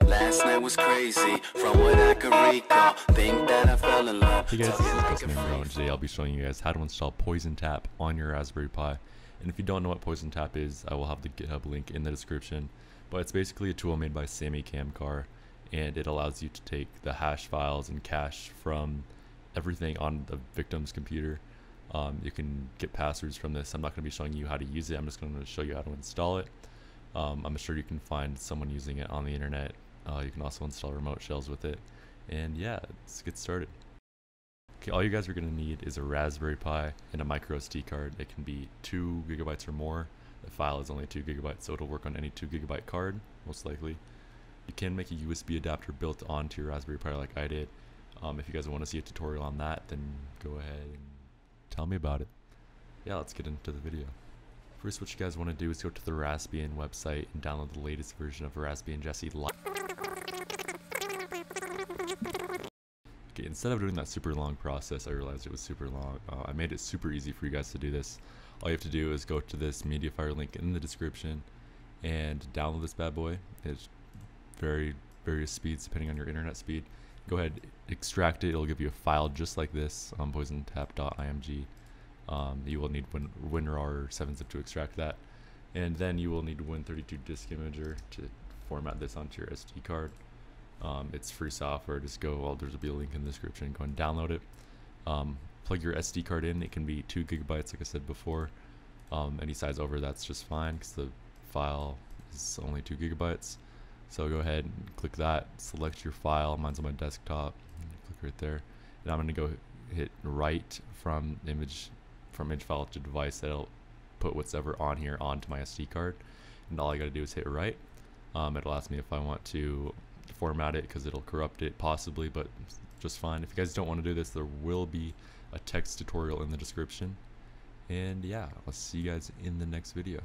Last night was crazy, from what I could recall. Think that I fell in love. Hey guys, this is Gus Manero, and today I'll be showing you guys how to install PoisonTap on your Raspberry Pi. And if you don't know what PoisonTap is, I will have the GitHub link in the description. But it's basically a tool made by Sammy Kamkar, and it allows you to take the hash files and cache from everything on the victim's computer. You can get passwords from this. I'm not going to be showing you how to use it. I'm just going to show you how to install it. I'm sure you can find someone using it on the internet. You can also install remote shells with it. And yeah, let's get started. Okay, all you guys are going to need is a Raspberry Pi and a microSD card. It can be 2 gigabytes or more. The file is only 2 gigabytes, so it'll work on any 2 gigabyte card, most likely. You can make a USB adapter built onto your Raspberry Pi like I did. If you guys want to see a tutorial on that, then go ahead and tell me about it. Yeah, let's get into the video. First, what you guys want to do is go to the Raspbian website and download the latest version of Raspbian Jessie Lite. Okay, instead of doing that super long process, I realized it was super long. I made it super easy for you guys to do this. All you have to do is go to this MediaFire link in the description and download this bad boy. It's various speeds depending on your internet speed. Go ahead, extract it. It'll give you a file just like this on poisontap.img. You will need WinRAR or 7zip to extract that, and then you will need Win32 Disk Imager to format this onto your SD card. It's free software. Just go. Well, there's a link in the description. Go and download it. Plug your SD card in. It can be 2 gigabytes, like I said before. Any size over that's just fine because the file is only 2 gigabytes. So go ahead and click that, select your file. Mine's on my desktop. Click right there, and I'm going to go hit write from image file to device. That'll put whatever on here onto my SD card, and all I got to do is hit write. It'll ask me if I want to format it because it'll corrupt it possibly, but just fine. If you guys don't want to do this, there will be a text tutorial in the description. And yeah, I'll see you guys in the next video.